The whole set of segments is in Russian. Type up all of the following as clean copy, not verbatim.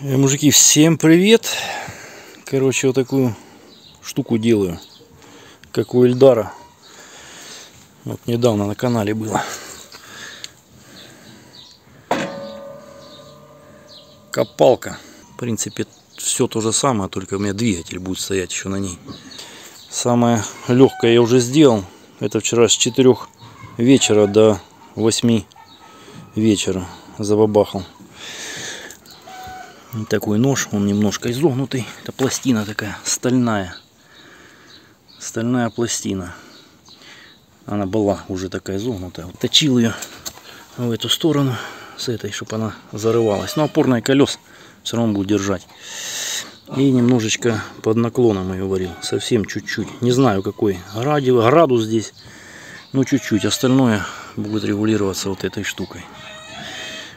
Мужики, всем привет! Короче, вот такую штуку делаю, как у Эльдара. Вот недавно на канале было. Копалка. В принципе, все то же самое, только у меня двигатель будет стоять еще на ней. Самое легкое я уже сделал. Это вчера с 4 вечера до 8 вечера забабахал. Такой нож, он немножко изогнутый. Это пластина такая, стальная. Стальная пластина. Она была уже такая изогнутая. Вот точил ее в эту сторону, с этой, чтобы она зарывалась. Но опорные колеса все равно буду держать. И немножечко под наклоном ее варил. Совсем чуть-чуть. Не знаю, какой градус здесь. Но чуть-чуть. Остальное будет регулироваться вот этой штукой.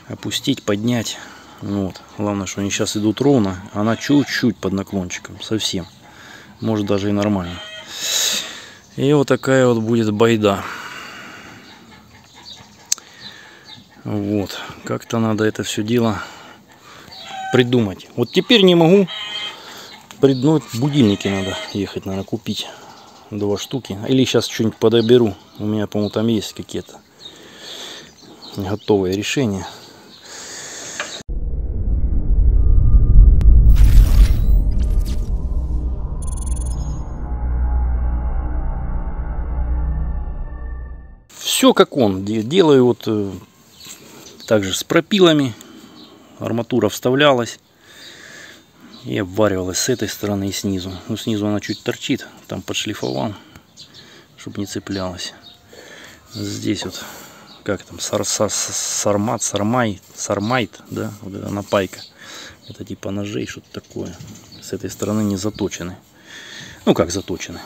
Опустить, поднять. Вот. Главное, что они сейчас идут ровно. Она чуть-чуть под наклончиком. Совсем. Может, даже и нормально. И вот такая вот будет байда. Вот. Как-то надо это все дело придумать. Вот теперь не могу. Будильники надо ехать, наверное, купить. 2 штуки. Или сейчас что-нибудь подоберу. У меня, по-моему, там есть какие-то готовые решения. Все как он, делаю вот также с пропилами, арматура вставлялась и обваривалась с этой стороны и снизу. Ну, снизу она чуть торчит, там подшлифовал, чтобы не цеплялась. Здесь вот, как там, сармайт, да, вот эта напайка, это типа ножей, что-то такое. С этой стороны не заточены, ну как заточены.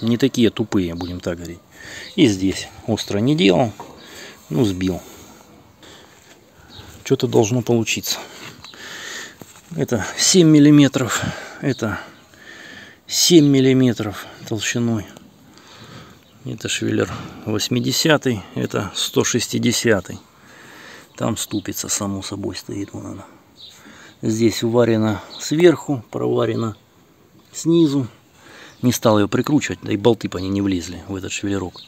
Не такие тупые, будем так говорить. И здесь остро не делал, ну сбил. Что-то должно получиться. Это 7 миллиметров, это 7 миллиметров толщиной. Это швеллер 80, это 160. Там ступица, само собой, стоит. Вон она. Здесь уварена сверху, проварена снизу. Не стал ее прикручивать, да и болты по ней не влезли в этот швеллерок.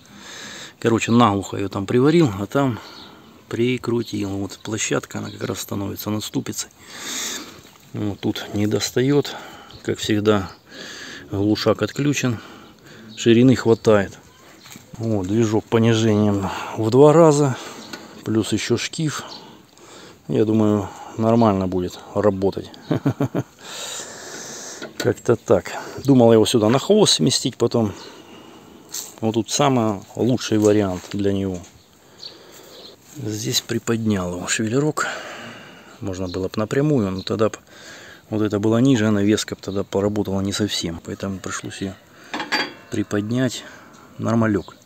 Короче, наглухо ее там приварил, а там прикрутил. Вот площадка, она как раз становится над ступицей. Вот тут не достает. Как всегда, глушак отключен. Ширины хватает. Вот, движок понижением в 2 раза. Плюс еще шкив. Я думаю, нормально будет работать. Как-то так. Думал его сюда на хвост сместить потом. Вот тут самый лучший вариант для него. Здесь приподнял его швеллерок. Можно было бы напрямую, но тогда вот это было ниже, а навеска тогда поработала не совсем. Поэтому пришлось ее приподнять. Нормалек.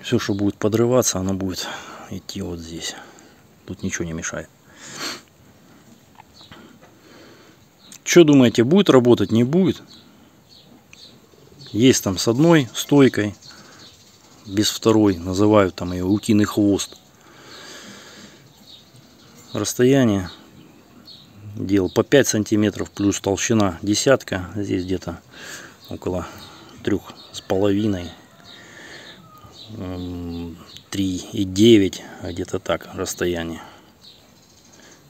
Все, что будет подрываться, оно будет идти вот здесь. Тут ничего не мешает. Что думаете, будет работать, не будет? Есть там с одной стойкой, без второй, называют там ее утиный хвост. Расстояние делал по 5 сантиметров, плюс толщина десятка, здесь где-то около 3,5, 3,9, а где-то так расстояние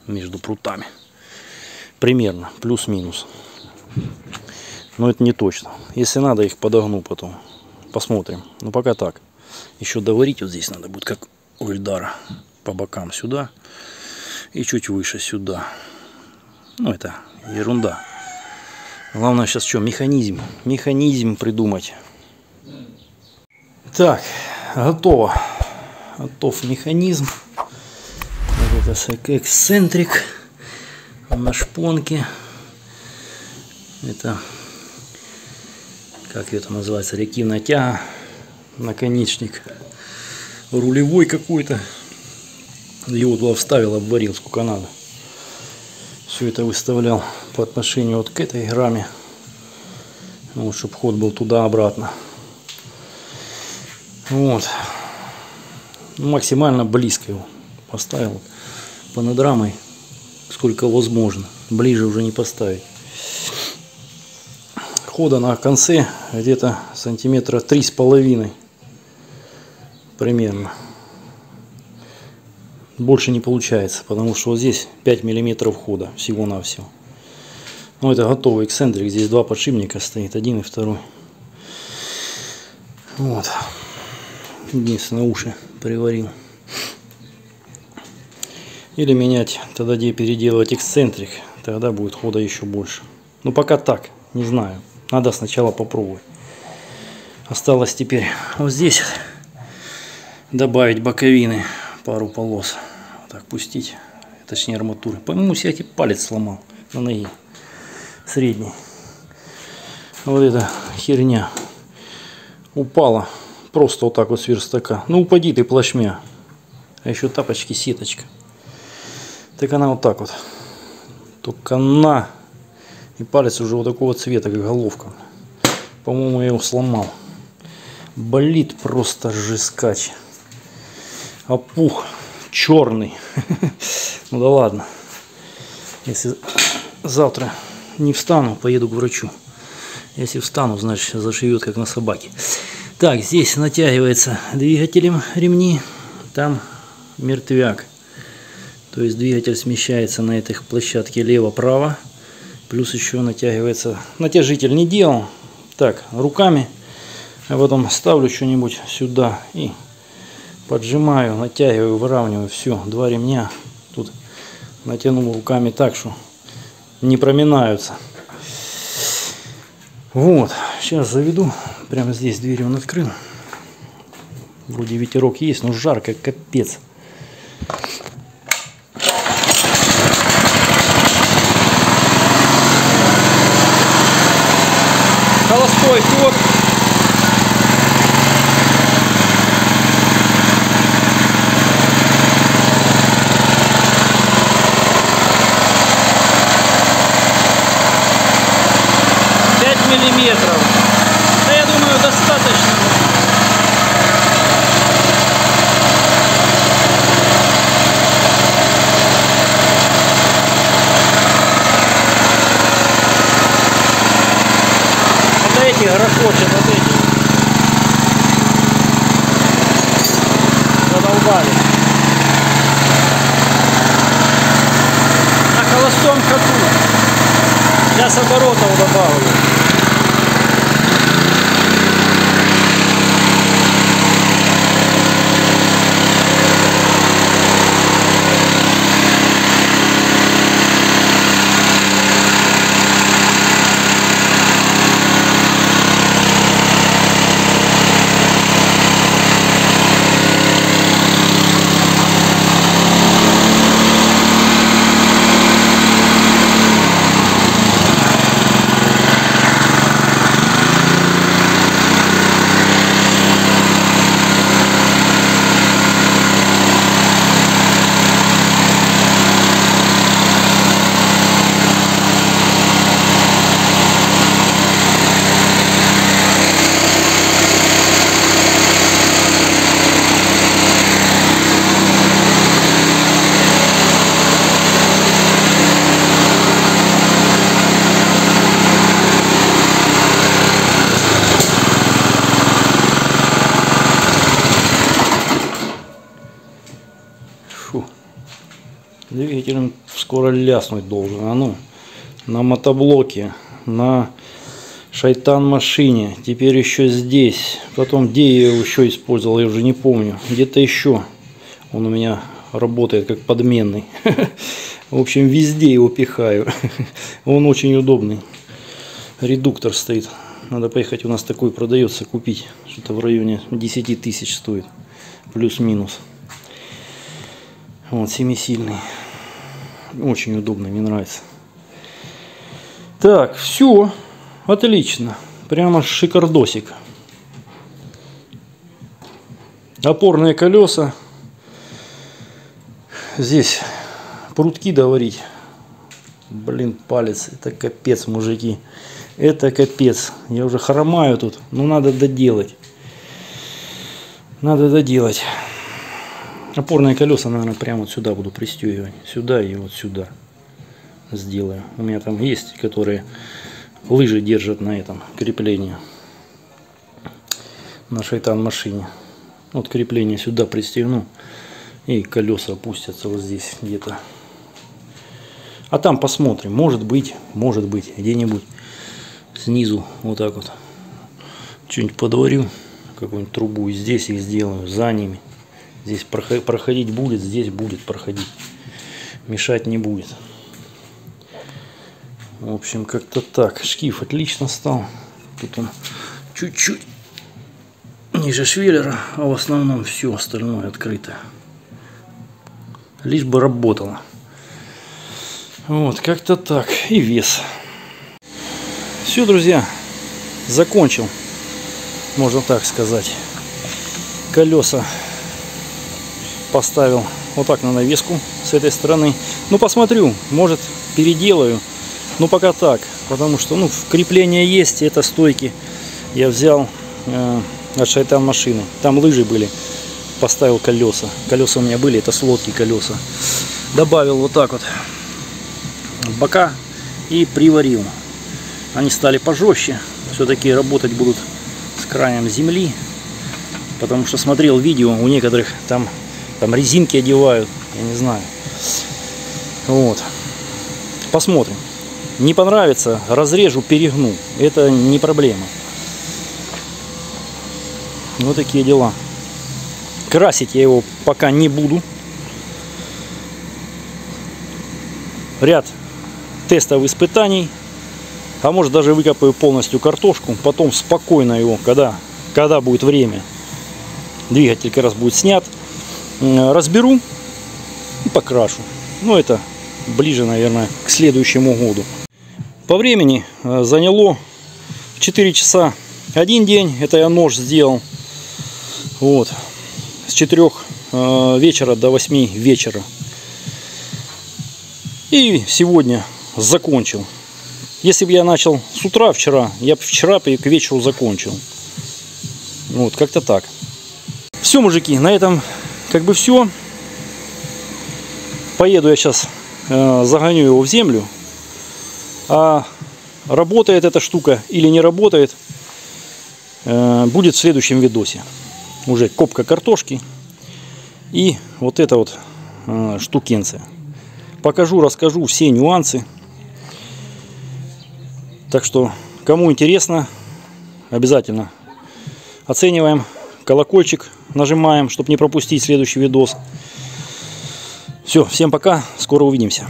между прутами. Примерно, плюс-минус. Но это не точно. Если надо, их подогну потом. Посмотрим. Но пока так. Еще доварить вот здесь надо будет, как у Ульдара. По бокам сюда. И чуть выше сюда. Ну, это ерунда. Главное сейчас что? Механизм. Механизм придумать. Так, готово. Готов механизм. Вот это эксцентрик. На шпонке. Это, как ее там называется, реактивная тяга, наконечник рулевой какой-то. Его туда вставил, обварил сколько надо. Все это выставлял по отношению вот к этой раме, вот, чтобы ход был туда-обратно. Вот. Максимально близко его поставил. Понад рамой сколько возможно. Ближе уже не поставить. Хода на конце где-то сантиметра 3,5 примерно. Больше не получается, потому что вот здесь 5 миллиметров хода всего-навсего. Но это готовый эксцентрик. Здесь два подшипника стоит, один и второй. Вот. Единственное, уши приварил. Или менять, тогда где переделывать эксцентрик, тогда будет хода еще больше. Но пока так, не знаю. Надо сначала попробовать. Осталось теперь вот здесь добавить боковины, пару полос. Вот так пустить, точнее арматуры. По-моему, всякий палец сломал на ноге. Средний. Вот эта херня упала просто вот так вот с верстака. Ну упади ты плашмя. А еще тапочки, сеточка. Так она вот так вот. Только на. И палец уже вот такого цвета, как головка. По-моему, я его сломал. Болит просто жескач. Опух. Черный. Ну да ладно. Если завтра не встану, поеду к врачу. Если встану, значит зашивет, как на собаке. Так, здесь натягивается двигателем ремни. Там мертвяк. То есть двигатель смещается на этой площадке лево-право. Плюс еще натягивается. Натяжитель не делал. Так, руками. А потом ставлю что-нибудь сюда. И поджимаю, натягиваю, выравниваю. Все, два ремня. Тут натянул руками так, что не проминаются. Вот. Сейчас заведу. Прямо здесь дверь он открыл. Вроде ветерок есть, но жарко, капец. Холостой ход. Ракочет от этих. Задолбали. На холостом ходу. Для с оборотов добавлю. Двигателем скоро ляснуть должен. А ну, на мотоблоке, на шайтан машине, теперь еще здесь. Потом, где я его еще использовал, я уже не помню. Где-то еще он у меня работает как подменный. В общем, везде его пихаю. Он очень удобный. Редуктор стоит. Надо поехать, у нас такой продается, купить. Что-то в районе 10 тысяч стоит. Плюс-минус. Вот, 7-сильный. Очень удобно, мне нравится. Так, все. Отлично. Прямо шикардосик. Опорные колеса. Здесь прутки доварить. Блин, палец. Это капец, мужики. Это капец. Я уже хромаю тут. Но надо доделать. Надо доделать. Опорные колеса, наверное, прямо вот сюда буду пристегивать. Сюда и вот сюда. сделаю. У меня там есть, которые лыжи держат на этом креплении, на шайтан машине. Вот крепление сюда пристегну, и колеса опустятся вот здесь где-то. А там посмотрим, может быть, где-нибудь снизу вот так вот что-нибудь подварю, какую-нибудь трубу, и здесь их сделаю, за ними. Здесь проходить будет, здесь будет проходить. Мешать не будет. В общем, как-то так. Шкив отлично стал. Тут он чуть-чуть ниже швеллера, а в основном все остальное открыто. Лишь бы работало. Вот, как-то так. И вес. Все, друзья, закончил. Можно так сказать. Колеса поставил вот так на навеску с этой стороны. Ну, посмотрю, может, переделаю. Но пока так, потому что, ну, крепление есть, это стойки. Я взял от шайтан машины. Там лыжи были, поставил колеса. Колеса у меня были, это с лодки колеса. Добавил вот так вот бока и приварил. Они стали пожестче. Все-таки работать будут с краем земли. Потому что смотрел видео, у некоторых там резинки одевают, я не знаю. Вот. Посмотрим. Не понравится, разрежу, перегну. Это не проблема. Вот такие дела. Красить я его пока не буду. Ряд тестов, испытаний. А может, даже выкопаю полностью картошку. Потом спокойно его, когда будет время. Двигатель как раз будет снят. Разберу и покрашу. Но это ближе, наверное, к следующему году. По времени заняло 4 часа один день. Это я нож сделал вот с 4 вечера до 8 вечера. И сегодня закончил. Если бы я начал с утра вчера, я бы вчера к вечеру закончил. Вот, как-то так. Все, мужики, на этом как бы все. Поеду я сейчас, загоню его в землю. А работает эта штука или не работает, будет в следующем видосе. Уже копка картошки и вот эта вот штукенция. Покажу, расскажу все нюансы. Так что, кому интересно, обязательно оцениваем. Колокольчик нажимаем, чтобы не пропустить следующий видос. Все, всем пока, скоро увидимся.